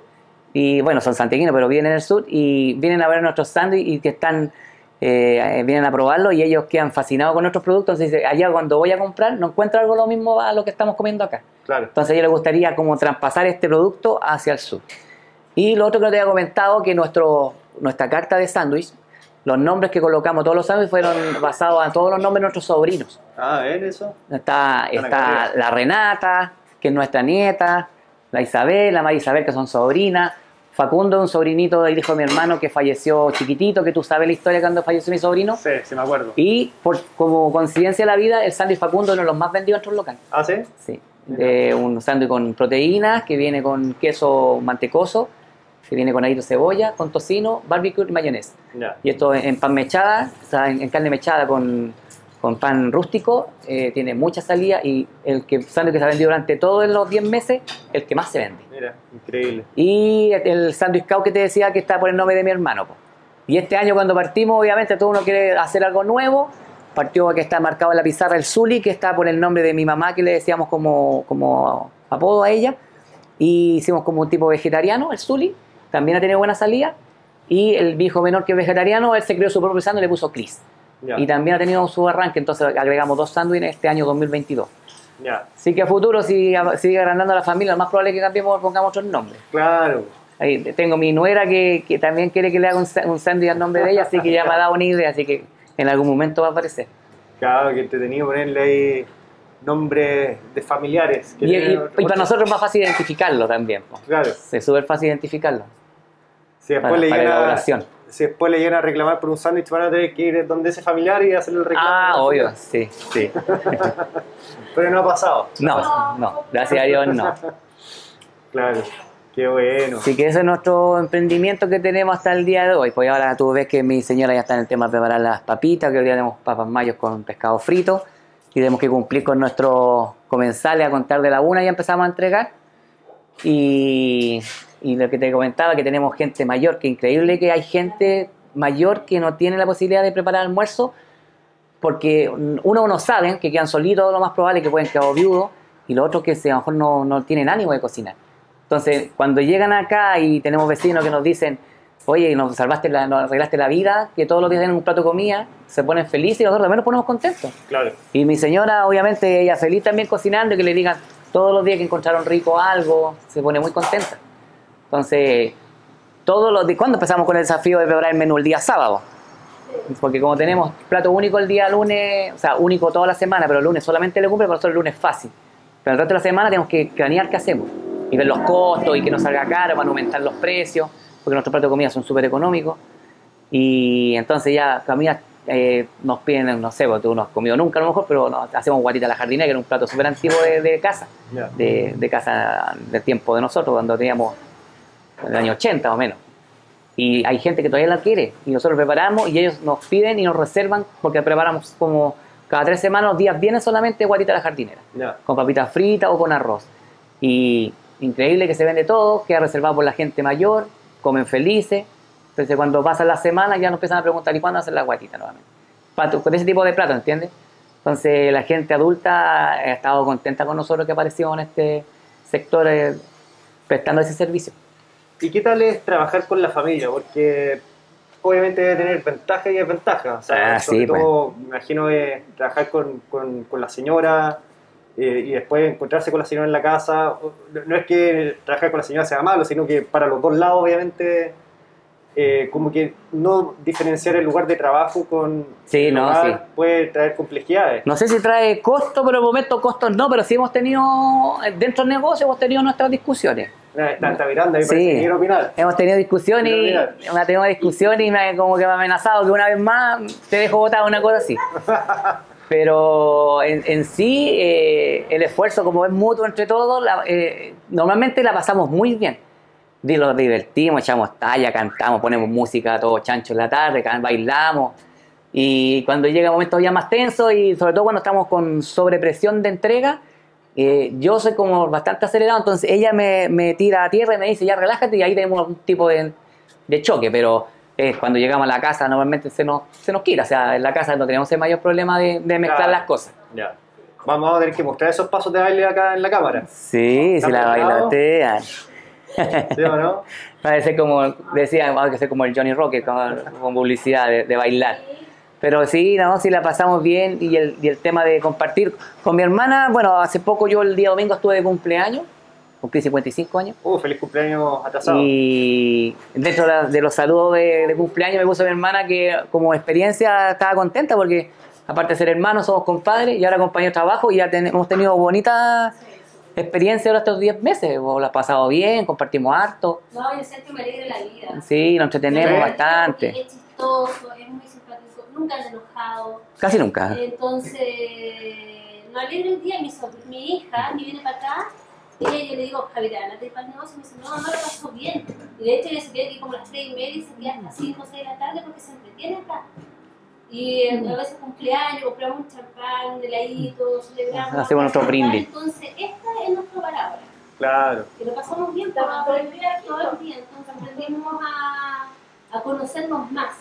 Y bueno, son santiaguinos, pero vienen del sur y vienen a ver nuestros sándwiches y que están vienen a probarlo y ellos quedan fascinados con nuestros productos. Entonces, allá cuando voy a comprar no encuentro algo lo mismo a lo que estamos comiendo acá. Claro. Entonces a ellos les gustaría como traspasar este producto hacia el sur. Y lo otro que no te había comentado, que nuestra carta de sándwich, los nombres que colocamos, todos los sándwiches fueron basados en todos los nombres de nuestros sobrinos. Ah, ¿ven eso? Está la Renata, que es nuestra nieta, la Isabel, la María Isabel, que son sobrinas. Facundo, un sobrinito del hijo de mi hermano que falleció chiquitito, que tú sabes la historia cuando falleció mi sobrino. Sí, sí me acuerdo. Y como coincidencia de la vida, el sándwich Facundo es uno de los más vendidos en nuestro local. ¿Ah, sí? Sí. Un sándwich con proteínas, que viene con queso mantecoso, que viene con ajito, cebolla, con tocino, barbecue y mayonesa. Yeah. Y esto en pan mechada, o sea, en carne mechada con pan rústico, tiene mucha salida, y el que sándwich que se ha vendido durante todos los 10 meses, el que más se vende. Mira, increíble. Y el sándwich Cau que te decía que está por el nombre de mi hermano. Po. Y este año cuando partimos, obviamente todo uno quiere hacer algo nuevo, partió que está marcado en la pizarra el Zuli, que está por el nombre de mi mamá, que le decíamos como apodo a ella, y hicimos como un tipo vegetariano, el Zuli, también ha tenido buena salida, y el hijo menor que es vegetariano, él se creó su propio sándwich y le puso Chris. Yeah. Y también ha tenido su arranque, entonces agregamos 2 sándwiches este año 2022. Yeah. Así que a futuro, si sigue agrandando la familia, lo más probable es que cambiemos, pongamos otros nombres. Claro. Ahí tengo mi nuera que también quiere que le haga un sándwich al nombre de ella, así que ya me ha dado una idea, así que en algún momento va a aparecer. Claro, que entretenido ponerle ahí nombres de familiares. Que y para nosotros es más fácil identificarlo también. Pues. Claro. Es súper fácil identificarlo. Si después le llega la elaboración. Si después le llegan a reclamar por un sándwich, van a tener que ir donde ese familiar y hacerle el reclamo. Ah, obvio, sí, sí. Pero no ha pasado. No, no, gracias a Dios no. Claro, qué bueno. Así que ese es nuestro emprendimiento que tenemos hasta el día de hoy. Pues ahora tú ves que mi señora ya está en el tema de preparar las papitas, que hoy día tenemos papas mayos con pescado frito, y tenemos que cumplir con nuestros comensales a contar de la 1 y empezamos a entregar. Y lo que te comentaba, que tenemos gente mayor, que increíble que hay gente mayor que no tiene la posibilidad de preparar almuerzo, porque uno no saben que quedan solitos, lo más probable que pueden quedar viudos, y lo otro que a lo mejor no tienen ánimo de cocinar. Entonces, cuando llegan acá y tenemos vecinos que nos dicen, oye, nos arreglaste la vida, que todos los días tienen un plato de comida, se ponen felices y nosotros también nos ponemos contentos. Claro. Y mi señora, obviamente, ella feliz también cocinando, y que le digan todos los días que encontraron rico algo, se pone muy contenta. Entonces, ¿cuándo empezamos con el desafío de preparar el menú? El día sábado. Porque como tenemos plato único el día lunes, o sea, único toda la semana, pero el lunes solamente le cumple, para nosotros el lunes es fácil. Pero el resto de la semana tenemos que planear qué hacemos. Y ver los costos, y que no salga caro, para aumentar los precios, porque nuestros platos de comida son súper económicos. Y entonces ya comida, nos piden, no sé, porque tú no has comido nunca a lo mejor, pero hacemos guatita a la jardinera, que era un plato súper antiguo de casa. Yeah. De casa del tiempo de nosotros, cuando teníamos... del año 80 más o menos, y hay gente que todavía la quiere, y nosotros preparamos y ellos nos piden y nos reservan, porque preparamos como cada 3 semanas, los días vienen solamente guatita a la jardinera, yeah, con papitas fritas o con arroz, y increíble que se vende todo, queda reservado por la gente mayor, comen felices. Entonces cuando pasan las semanas ya nos empiezan a preguntar, ¿y cuándo hacen la guatita nuevamente? Con ese tipo de plato, ¿entiendes? Entonces la gente adulta ha estado contenta con nosotros que apareció en este sector, prestando ese servicio. ¿Y qué tal es trabajar con la familia? Porque obviamente debe tener ventaja y desventaja. O sea, sobre todo, me imagino, de trabajar con la señora, y después encontrarse con la señora en la casa. No es que trabajar con la señora sea malo, sino que para los dos lados, obviamente, como que no diferenciar el lugar de trabajo con el hogar, puede traer complejidades. No sé si trae costo, pero de momento costos no, pero sí hemos tenido, dentro del negocio, hemos tenido nuestras discusiones. Está mirando, ahí parece que quiero opinar. Hemos tenido discusiones y como que me ha amenazado que una vez más te dejo botar, una cosa así. Pero en sí, el esfuerzo, como es mutuo entre todos, normalmente la pasamos muy bien. Nos divertimos, echamos talla, cantamos, ponemos música, todo chancho en la tarde, bailamos. Y cuando llega momentos ya más tensos, y sobre todo cuando estamos con sobrepresión de entrega, yo soy como bastante acelerado, entonces ella me tira a tierra y me dice, ya relájate, y ahí tenemos algún tipo de choque, pero cuando llegamos a la casa normalmente se nos quita, o sea, en la casa no tenemos el mayor problema de mezclar las cosas. Ya. Vamos a tener que mostrar esos pasos de baile acá en la cámara. Sí, si la bailotean. ¿Sí o no? Parece como, decían, hay que ser como el Johnny Rocket con publicidad de bailar. Pero sí, no, sí la pasamos bien y el tema de compartir. Con mi hermana, bueno, hace poco yo el día domingo estuve de cumpleaños. Cumplí 55 años. Feliz cumpleaños atrasado. Y dentro de los saludos de cumpleaños me puso mi hermana que como experiencia estaba contenta porque aparte de ser hermanos somos compadres y ahora compañeros de trabajo y ya hemos tenido bonita experiencia ahora estos 10 meses. La has pasado bien, compartimos harto. No, yo siento me alegre la vida. Sí, nos entretenemos bastante. Es chistoso, es muy simpático, nunca es enojado. Casi nunca. Entonces, no alegre el día, mi hija que viene para acá. Y yo le digo, Javiera, ¿no te para el negocio? Y me dice, no, lo pasó bien. Y de hecho ella se queda aquí como a las 3:30 y se queda hasta 5 o 6 de la tarde porque se entretiene acá. Y a veces cumpleaños, compramos un champán, un heladito, celebramos. Hacemos nuestro brindis. Entonces, esta es nuestra palabra. Claro. Que lo pasamos bien, pero todo el día. Entonces aprendimos a conocernos más,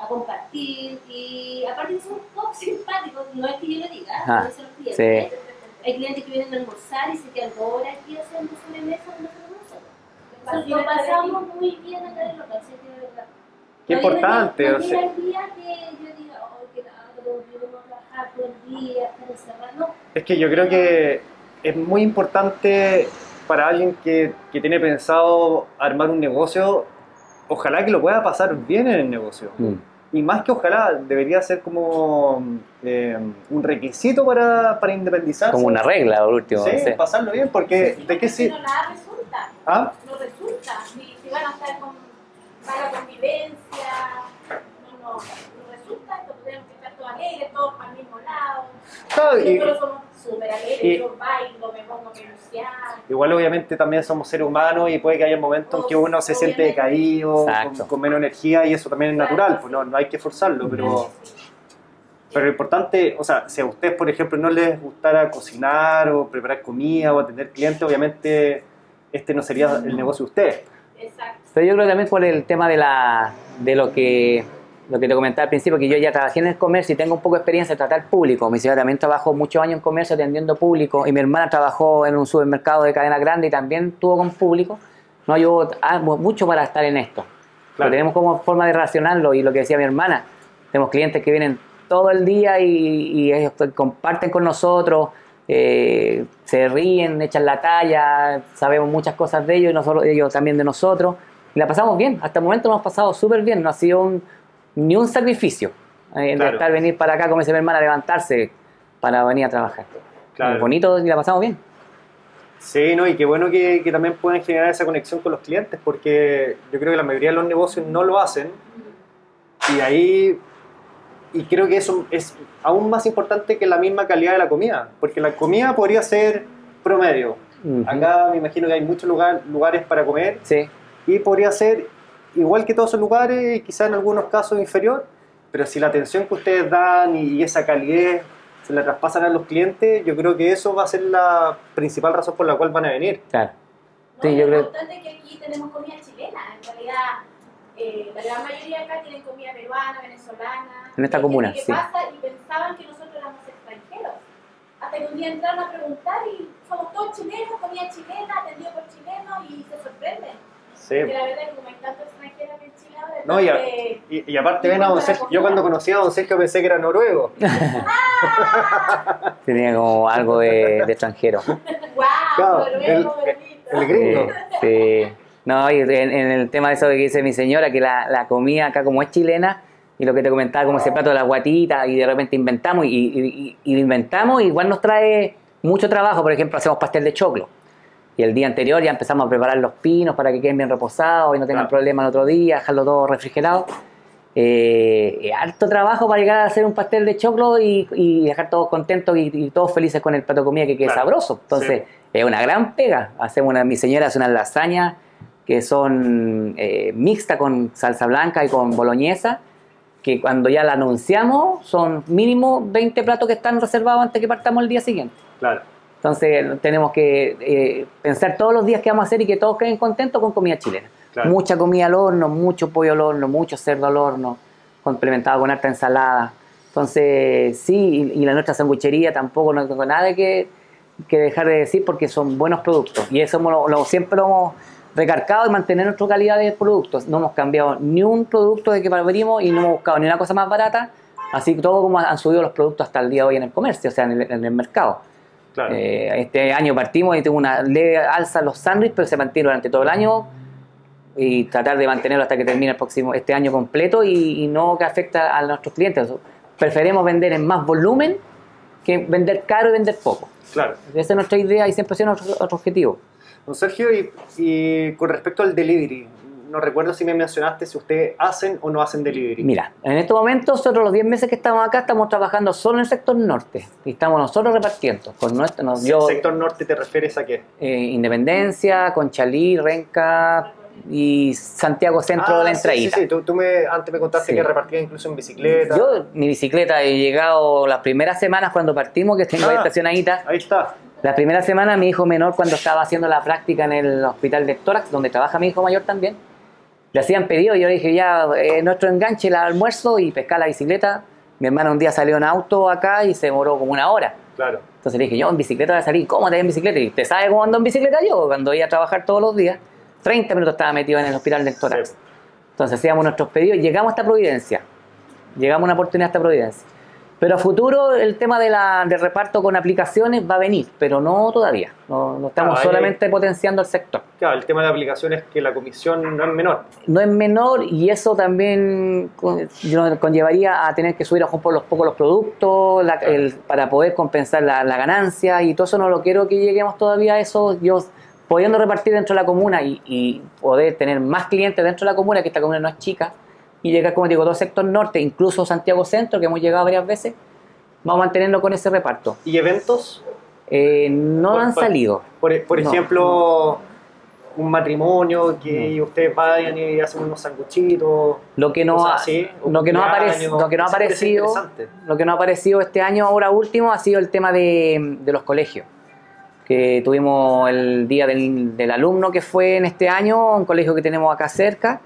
a compartir. Y aparte somos todos simpáticos, no es que yo lo diga, no es lo que yo diga. Hay clientes que vienen a almorzar y se quedan ahora aquí haciendo sobremesa donde se lo pasamos muy bien acá en el local, de verdad. Qué importante, o sea. El día que yo digo, oh, que vamos a trabajar todo el día, estar encerrando. Es que yo creo que es muy importante para alguien que tiene pensado armar un negocio, ojalá que lo pueda pasar bien en el negocio. Y más que ojalá, debería ser como un requisito para independizarse. Como una regla, por último. Sí, sí. Pasarlo bien, porque sí, de qué sí. No nada resulta. ¿Ah? No resulta. Si van a estar con mala convivencia, no resulta. Entonces tenemos que estar todos alegres, todos al mismo lado. Claro, nosotros somos súper alegres, yo bailo, me pongo a negociar. Igual, obviamente, también somos seres humanos y puede que haya momentos que uno se siente decaído, con menos energía, y eso también es natural, pues no hay que forzarlo, pero lo importante, o sea, si a ustedes, por ejemplo, no les gustara cocinar o preparar comida o atender clientes, obviamente este no sería el negocio de ustedes. Exacto. Pero yo creo que también por el tema de lo que te comentaba al principio, que yo ya trabajé en el comercio y tengo un poco de experiencia de tratar público. Mi señora también trabajó muchos años en comercio atendiendo público y mi hermana trabajó en un supermercado de cadena grande y también tuvo con público. No ayudó mucho para estar en esto. Claro. Pero tenemos como forma de relacionarlo y lo que decía mi hermana, tenemos clientes que vienen todo el día y ellos comparten con nosotros, se ríen, echan la talla, sabemos muchas cosas de ellos y ellos también de nosotros. Y la pasamos bien, hasta el momento lo hemos pasado súper bien, no ha sido ni un sacrificio de estar venir para acá, como dice mi hermana, levantarse para venir a trabajar. Claro. Bonito y la pasamos bien. Sí, no, y qué bueno que también pueden generar esa conexión con los clientes, porque yo creo que la mayoría de los negocios no lo hacen. Y creo que eso es aún más importante que la misma calidad de la comida, porque la comida podría ser promedio. Acá me imagino que hay muchos lugares para comer y podría ser igual que todos esos lugares, quizás en algunos casos inferior, pero si la atención que ustedes dan y esa calidez se la traspasan a los clientes, yo creo que eso va a ser la principal razón por la cual van a venir. Claro. No, sí, yo creo... Lo importante es que aquí tenemos comida chilena, en realidad la gran mayoría acá tienen comida peruana, venezolana. En esta comuna, sí. Pasa y pensaban que nosotros éramos extranjeros. Hasta que un día entraron a preguntar y somos todos chilenos, comida chilena, atendido por chilenos y se sorprenden. Sí. La verdad es que como hay tanto extranjero que en Chile ahora... No, y aparte ven a don Sergio, yo cuando conocí a don Sergio pensé que era noruego. Tenía como algo de extranjero. Wow, noruego, el gringo. Sí. No, y en el tema de eso que dice mi señora, que la comida acá como es chilena, y lo que te comentaba como ese plato de la guatita, y de repente inventamos, y inventamos, y igual nos trae mucho trabajo. Por ejemplo, hacemos pastel de choclo. Y el día anterior ya empezamos a preparar los pinos para que queden bien reposados y no tengan problema el otro día, dejarlo todo refrigerado. Harto trabajo para llegar a hacer un pastel de choclo y dejar todos contentos y todos felices con el plato de comida que quede sabroso. Entonces, es una gran pega. Mi señora hace unas lasañas que son mixtas con salsa blanca y con boloñesa, que cuando ya la anunciamos son mínimo 20 platos que están reservados antes que partamos el día siguiente. Claro. Entonces tenemos que pensar todos los días qué vamos a hacer y que todos queden contentos con comida chilena. Claro. Mucha comida al horno, mucho pollo al horno, mucho cerdo al horno, complementado con harta ensalada. Entonces sí, y la nuestra sanguchería tampoco no tengo nada que dejar de decir porque son buenos productos. Y eso siempre lo hemos recargado y mantener nuestra calidad de productos. No hemos cambiado ni un producto de que abrimos y no hemos buscado ni una cosa más barata. Así que todo como han subido los productos hasta el día de hoy en el comercio, o sea, en el mercado. Claro. Este año partimos y tuvo una leve alza en los sándwiches, pero se mantiene durante todo el año y tratar de mantenerlo hasta que termine el próximo, este año completo y no que afecta a nuestros clientes. Preferemos vender en más volumen que vender caro y vender poco. Claro. Esa es nuestra idea y siempre ha sido nuestro objetivo. Don Sergio, y con respecto al delivery, no recuerdo si me mencionaste si ustedes hacen o no hacen delivery. Mira, en este momento nosotros los 10 meses que estamos acá estamos trabajando solo en el sector norte y estamos nosotros repartiendo. ¿El sector norte te refieres a qué? Independencia, Conchalí, Renca y Santiago Centro de la Entraída. Sí, sí, antes me contaste que repartía incluso en bicicleta. Yo, mi bicicleta, he llegado las primeras semanas cuando partimos, que tengo ahí estacionadita. Ahí está. La primera semana mi hijo menor, cuando estaba haciendo la práctica en el hospital de tórax, donde trabaja mi hijo mayor también, le hacían pedido y yo dije ya, nuestro enganche, el almuerzo y pescar la bicicleta. Mi hermana un día salió en auto acá y se demoró como una hora. Claro. Entonces le dije, yo en bicicleta voy a salir, ¿cómo te voy en bicicleta? Y te sabe cómo ando en bicicleta yo, cuando iba a trabajar todos los días, 30 minutos estaba metido en el hospital del tórax. Sí. Entonces hacíamos nuestros pedidos y llegamos hasta Providencia. Llegamos a una oportunidad hasta Providencia. Pero a futuro el tema del reparto con aplicaciones va a venir, pero no todavía. No estamos solamente potenciando el sector. Claro, el tema de aplicaciones es que la comisión no es menor. No es menor y eso también conllevaría a tener que subir por los pocos los productos para poder compensar la ganancia y todo eso no lo quiero que lleguemos todavía a eso. Yo pudiendo repartir dentro de la comuna y poder tener más clientes dentro de la comuna, que esta comuna no es chica, y llegar, como digo, todo el sector norte, incluso Santiago Centro, que hemos llegado varias veces, vamos a mantenerlo con ese reparto. ¿Y eventos? No han salido. Por ejemplo, un matrimonio que ustedes vayan y hacen unos sanguchitos. Lo que no ha aparecido este año, ahora último, ha sido el tema de los colegios. Que tuvimos el día del alumno que fue en este año, un colegio que tenemos acá cerca,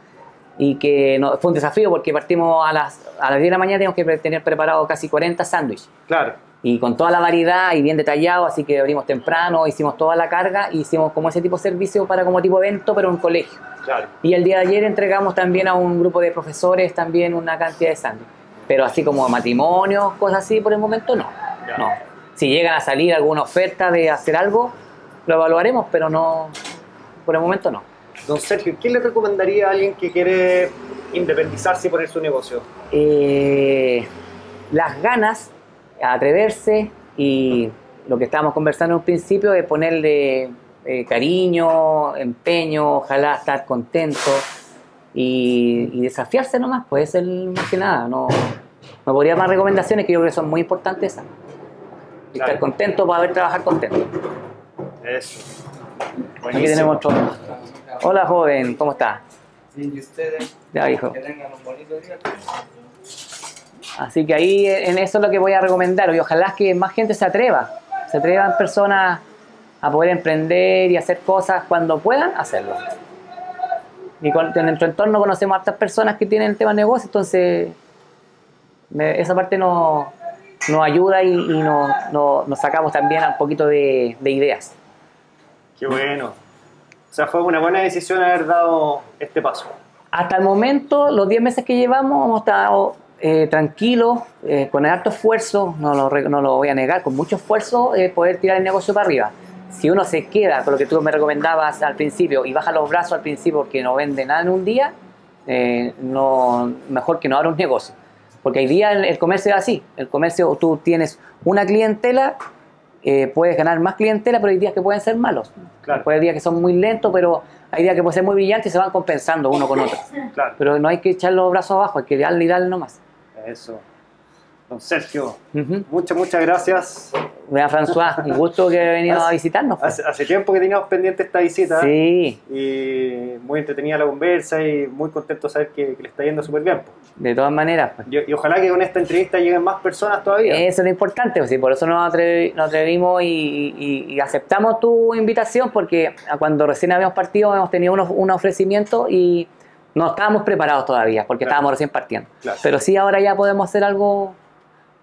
y que fue un desafío porque partimos a las 10 de la mañana, teníamos que tener preparado casi 40 sándwiches. Claro. Y con toda la variedad y bien detallado, así que abrimos temprano, hicimos toda la carga, hicimos como ese tipo de servicio para como tipo evento, pero en colegio. Claro. Y el día de ayer entregamos también a un grupo de profesores también una cantidad de sándwiches. Pero así como matrimonios, cosas así, por el momento no. Ya. No. Si llegan a salir alguna oferta de hacer algo, lo evaluaremos, pero no, por el momento no. Don Sergio, ¿qué le recomendaría a alguien que quiere independizarse y poner su negocio? Las ganas, atreverse y lo que estábamos conversando en un principio de ponerle cariño, empeño, ojalá estar contento y desafiarse nomás, pues es más que nada. No podría más recomendaciones que yo creo que son muy importantes esas. Estar contento para poder trabajar contento. Eso. Buenísimo. Aquí tenemos otro. Hola joven, ¿cómo está? Bien, ¿y ustedes? Ya, hijo. Que tengan un bonito día. Así que ahí en eso es lo que voy a recomendar. Y ojalá que más gente se atreva. Se atrevan personas a poder emprender y hacer cosas cuando puedan hacerlo. Y en nuestro entorno conocemos a hartas personas que tienen el tema de negocio, entonces esa parte nos ayuda y nos sacamos también un poquito de ideas. Qué bueno. O sea, fue una buena decisión haber dado este paso. Hasta el momento, los 10 meses que llevamos, hemos estado tranquilos, con harto esfuerzo, no lo voy a negar, con mucho esfuerzo, poder tirar el negocio para arriba. Si uno se queda con lo que tú me recomendabas al principio y baja los brazos al principio porque no vende nada en un día, mejor que no abra un negocio. Porque hoy día el comercio es así. El comercio, tú tienes una clientela, puedes ganar más clientela, pero hay días que pueden ser malos. Claro. Hay días que son muy lentos, pero hay días que pueden ser muy brillantes y se van compensando uno con otro. Claro. Pero no hay que echar los brazos abajo, hay que darle y darle nomás. Eso. Don Sergio, muchas gracias. Mira, François, un gusto que he venido a visitarnos. Pues. Hace tiempo que teníamos pendiente esta visita. Sí. Y muy entretenida la conversa y muy contento de saber que le está yendo súper bien. Pues. De todas maneras. Pues. Y ojalá que con esta entrevista lleguen más personas todavía. Eso es lo importante, pues, y por eso nos atrevimos y aceptamos tu invitación, porque cuando recién habíamos partido hemos tenido un ofrecimiento y no estábamos preparados todavía, porque estábamos recién partiendo. Claro. Pero sí, ahora ya podemos hacer algo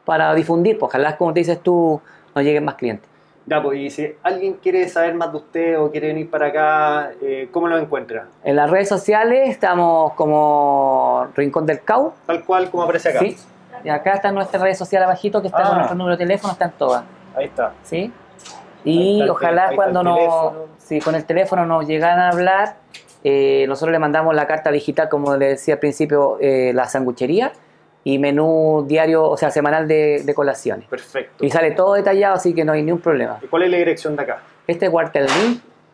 para difundir, pues ojalá, como te dices tú, no lleguen más clientes. Ya, pues, y si alguien quiere saber más de usted o quiere venir para acá, ¿cómo lo encuentra? En las redes sociales estamos como Rincón del Cau. Tal cual como aparece acá. Sí. Y acá están nuestras redes sociales abajito, que está con nuestro número de teléfono, están todas. Ahí está. Sí. Y ojalá cuando nos, si con el teléfono nos llegan a hablar, nosotros le mandamos la carta digital, como le decía al principio, la sanguchería y menú diario, o sea, semanal de colaciones. Perfecto. Y sale todo detallado, así que no hay ningún problema. ¿Y cuál es la dirección de acá? Este es Cuartel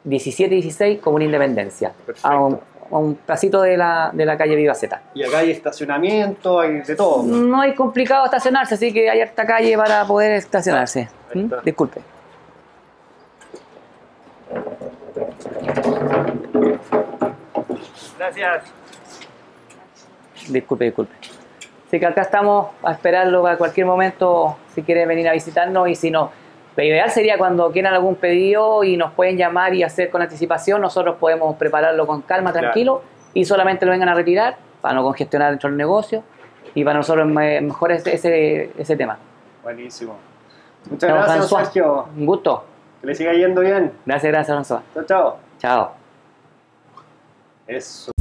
1716, Comuna Independencia. Perfecto. A un pasito de la calle Vivaceta. ¿Y acá hay estacionamiento, hay de todo? No hay complicado estacionarse, así que hay harta calle para poder estacionarse. ¿Mm? Disculpe. Gracias. Disculpe. Así que acá estamos a esperarlo a cualquier momento si quieren venir a visitarnos, y si no, lo ideal sería cuando quieran algún pedido y nos pueden llamar y hacer con anticipación. Nosotros podemos prepararlo con calma, tranquilo, claro, y solamente lo vengan a retirar para no congestionar dentro del negocio, y para nosotros mejor ese tema. Buenísimo. Muchas gracias, Sergio. Un gusto. Que le siga yendo bien. Gracias, François. Chao. Chao. Eso.